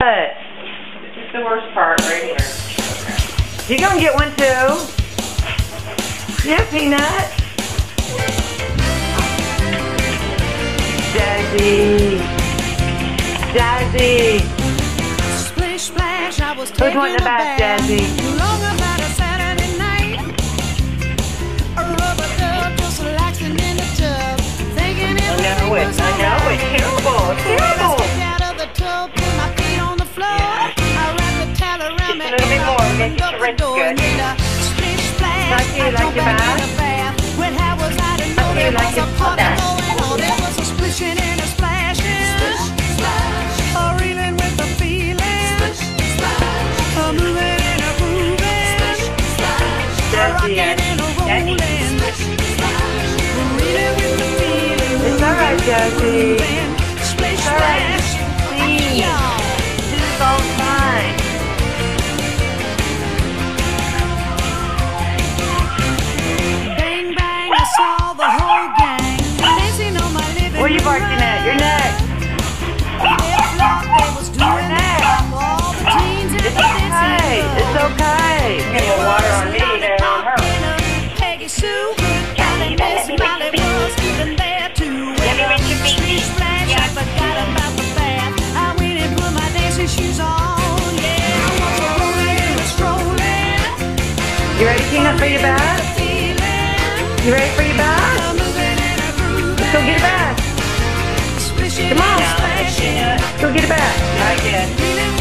But this is the worst part right here. Okay. You gonna get one too? Yeah, Peanut. Dazzy, Dazzy. Splish splash, I was taking a bath, Dazzy. Long about a Saturday night. A rubber dub just relaxing in the tub, thinking it was terrible. I know it's terrible. It's alright, Jazzy. It's alright. Please. This is all fine. Bang, bang, I saw the whole gang. Dancing on my living room. Where are you barking at? Your neck. It's okay. It's okay. You're going to get water on me and on her. Peggy Sue. You ready, Peanut, for your bath? You ready for your bath? Let's go get a bath. Come on. Let's go get a bath. I did.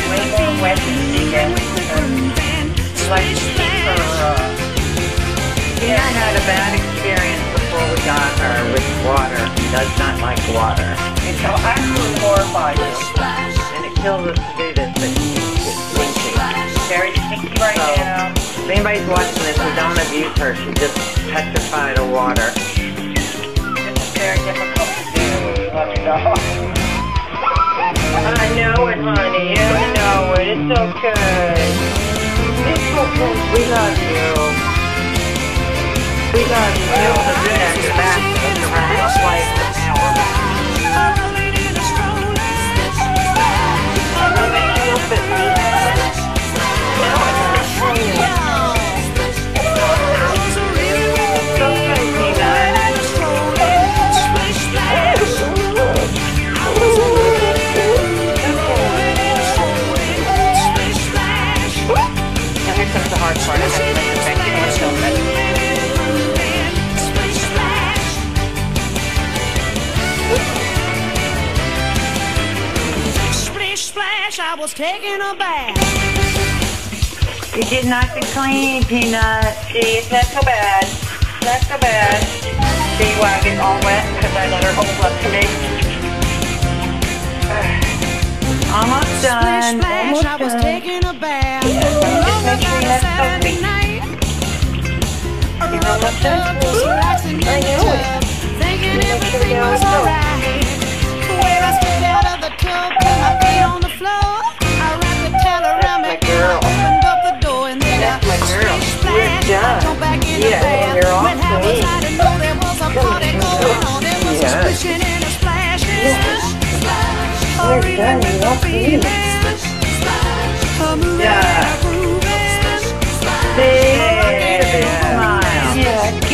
Way more wet than Deacon. Like Peanut had a bad experience before we got her with water. She does not like water. And so I'm really horrified. And it kills us to do this, but she's stinky. Very stinky right now. If anybody's watching this, we don't abuse her. She's just petrified of water. It's very difficult to do when you love your dog. I know it, honey. You know it. It's okay. It's okay. We love you. We love you. You're able to do that. You're back in the round twice an hour. I was taking a bath. You get nice and clean, Peanut. See, it's not so bad. It's not so bad. See why I get all wet? Because I let her hold up to me. Almost done. Almost done. I was taking a bath. Just make sure you have soapy. You're almost done. I know it. Just make sure you have soapy. Where I stepped out of the tub, put my feet on the floor. Give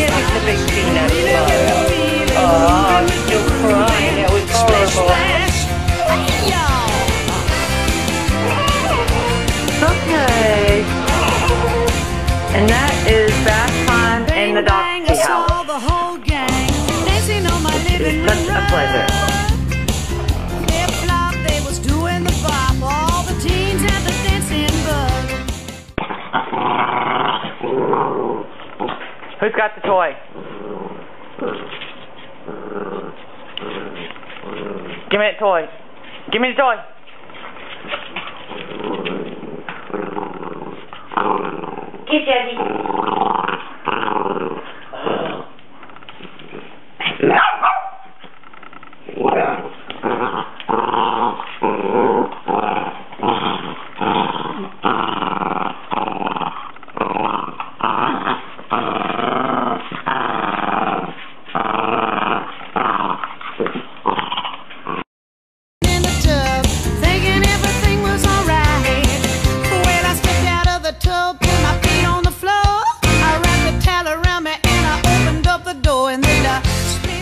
it the big Peanut. Oh, I'm still crying. That was horrible. Okay. And that is bath time in the doggy house. It's such a pleasure. Who's got the toy? Give me that toy. Give me the toy. Give Daddy.